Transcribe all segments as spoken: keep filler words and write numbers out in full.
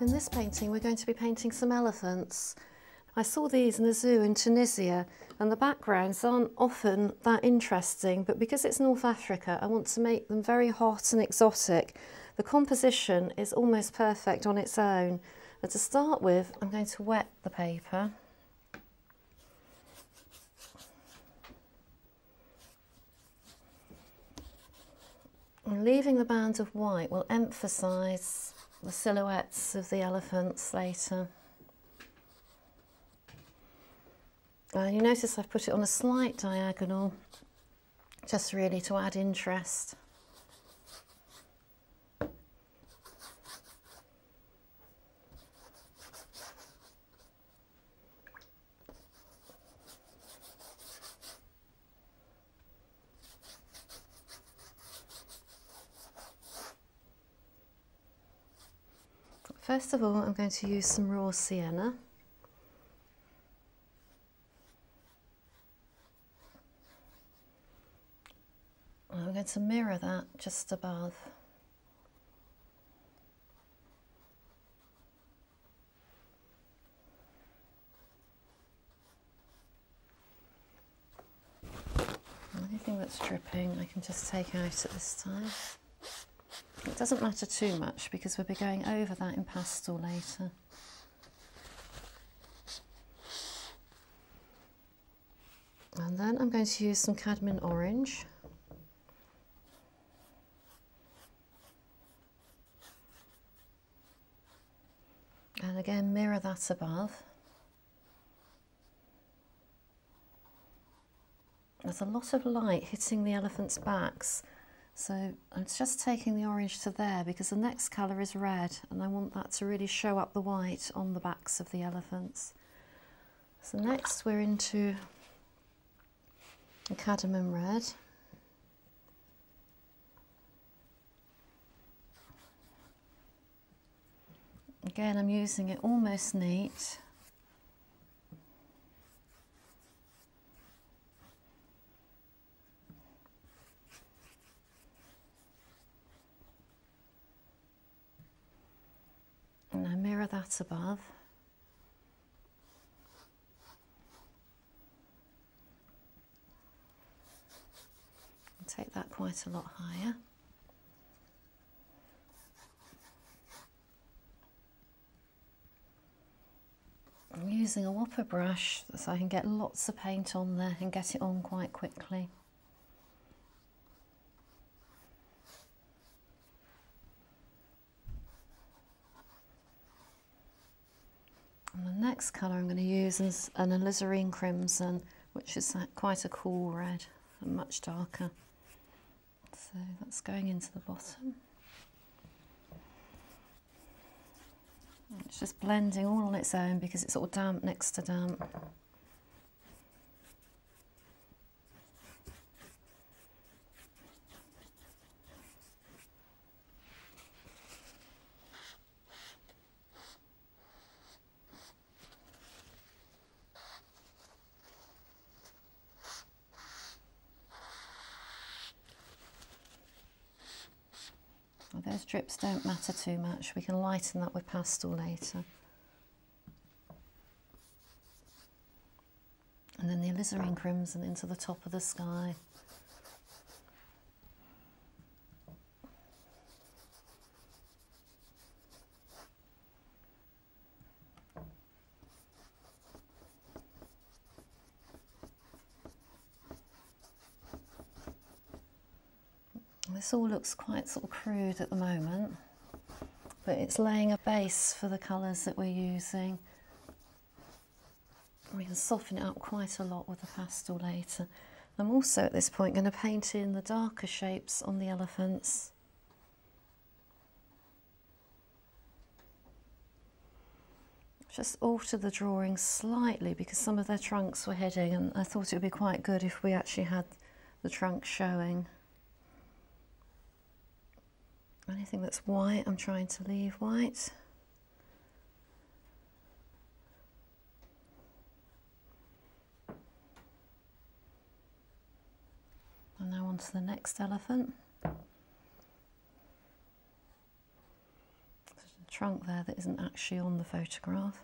In this painting we're going to be painting some elephants. I saw these in a zoo in Tunisia, and the backgrounds aren't often that interesting, but because it's North Africa I want to make them very hot and exotic. The composition is almost perfect on its own. And to start with, I'm going to wet the paper. And leaving the band of white will emphasise the silhouettes of the elephants later. Uh, you notice I've put it on a slight diagonal, just really to add interest. First of all, I'm going to use some raw sienna. I'm going to mirror that just above. Anything that's dripping, I can just take out at this time. It doesn't matter too much because we'll be going over that in pastel later. And then I'm going to use some cadmium orange. And again, mirror that above. There's a lot of light hitting the elephants' backs. So I'm just taking the orange to there because the next colour is red and I want that to really show up the white on the backs of the elephants. So next we're into the cadmium red. Again, I'm using it almost neat. Now mirror that above. Take that quite a lot higher. I'm using a whopper brush so I can get lots of paint on there and get it on quite quickly. And the next colour I'm going to use is an alizarin crimson, which is quite a cool red and much darker. So that's going into the bottom. And it's just blending all on its own because it's all damp next to damp. Those drips don't matter too much, we can lighten that with pastel later. And then the alizarin crimson into the top of the sky. This all looks quite sort of crude at the moment, but it's laying a base for the colours that we're using. We can soften it up quite a lot with the pastel later. I'm also at this point going to paint in the darker shapes on the elephants. Just alter the drawing slightly because some of their trunks were hidden, and I thought it would be quite good if we actually had the trunk showing. Anything that's white, I'm trying to leave white. And now on to the next elephant. So trunk there that isn't actually on the photograph.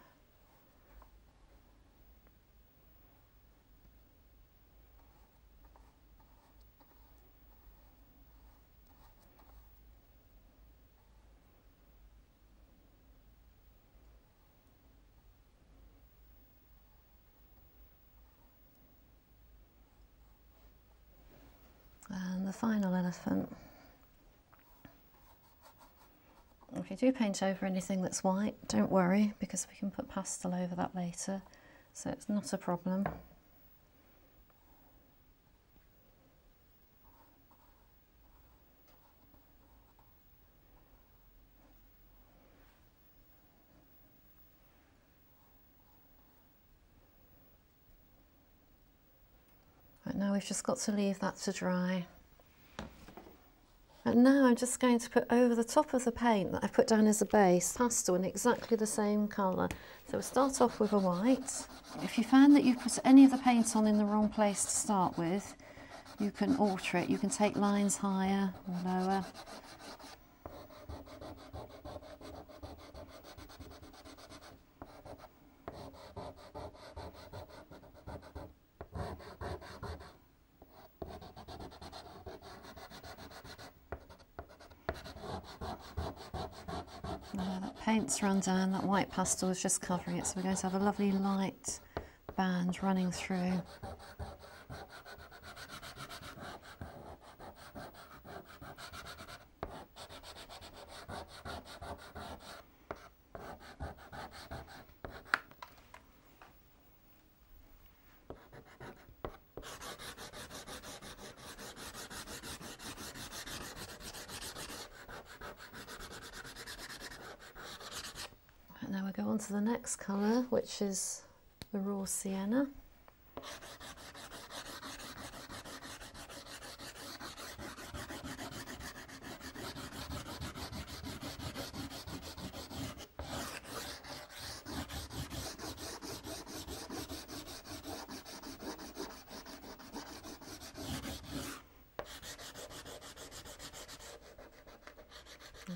And the final elephant. If you do paint over anything that's white, don't worry, because we can put pastel over that later, so it's not a problem. Right, now we've just got to leave that to dry. And now I'm just going to put over the top of the paint that I put down as a base, pastel in exactly the same colour. So we'll start off with a white. If you find that you've put any of the paint on in the wrong place to start with, you can alter it. You can take lines higher or lower. Paint's run down, that white pastel is just covering it, so we're going to have a lovely light band running through. Go on to the next colour, which is the raw sienna.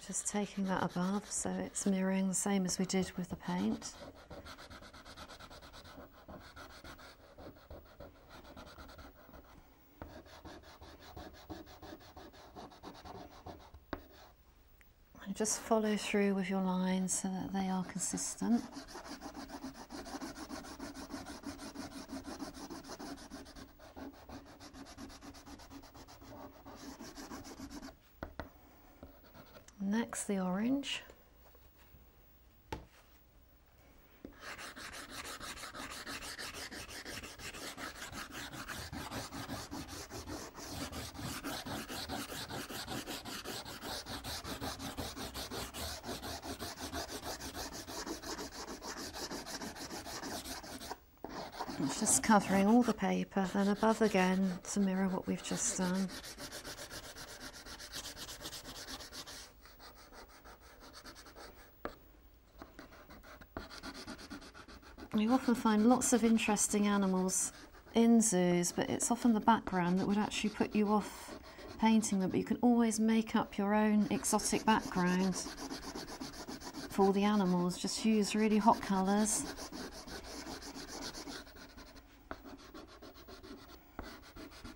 Just taking that above, so it's mirroring the same as we did with the paint. And just follow through with your lines so that they are consistent. Next, the orange. It's just covering all the paper, then above again to mirror what we've just done. You often find lots of interesting animals in zoos, but it's often the background that would actually put you off painting them, but you can always make up your own exotic background for all the animals. Just use really hot colours.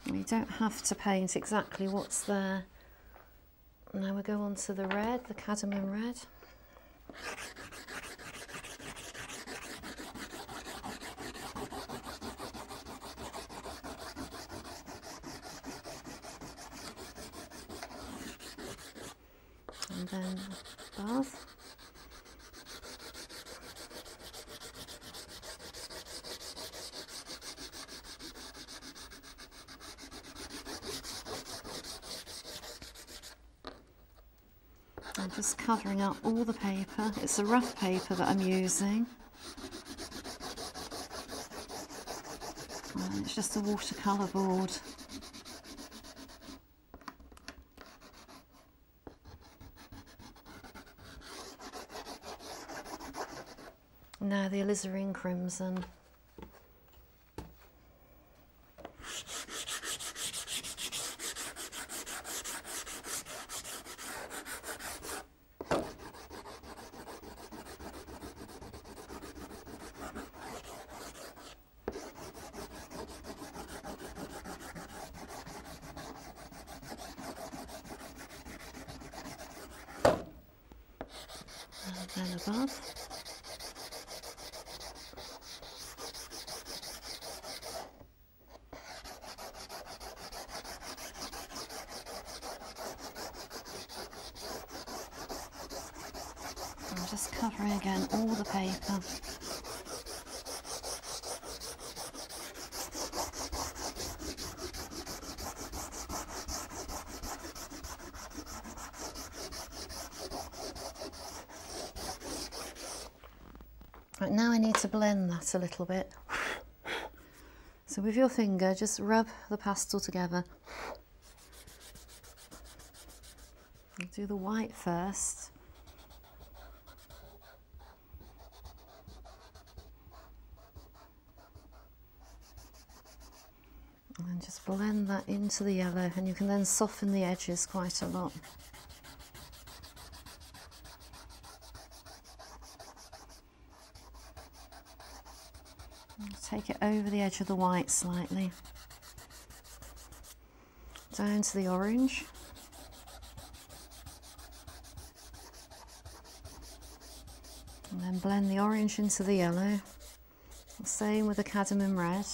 You don't have to paint exactly what's there. Now we'll go on to the red, the cadmium red. Then above. I'm just covering up all the paper. It's a rough paper that I'm using. And it's just a watercolour board. Now the alizarin crimson. and above. I'm just covering again all the paper. Right, now I need to blend that a little bit. So with your finger, just rub the pastel together. I'll do the white first. And then just blend that into the yellow, and you can then soften the edges quite a lot. Take it over the edge of the white slightly, down to the orange. And then blend the orange into the yellow. The same with the cadmium red.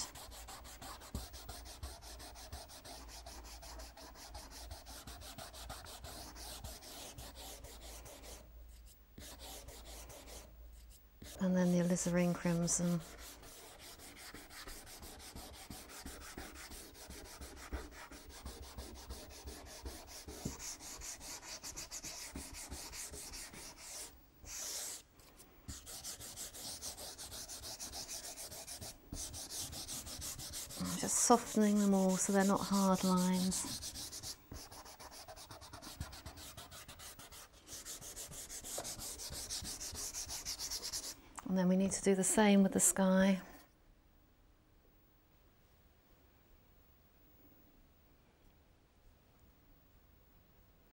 And then the alizarin crimson. Just softening them all so they're not hard lines. And then we need to do the same with the sky.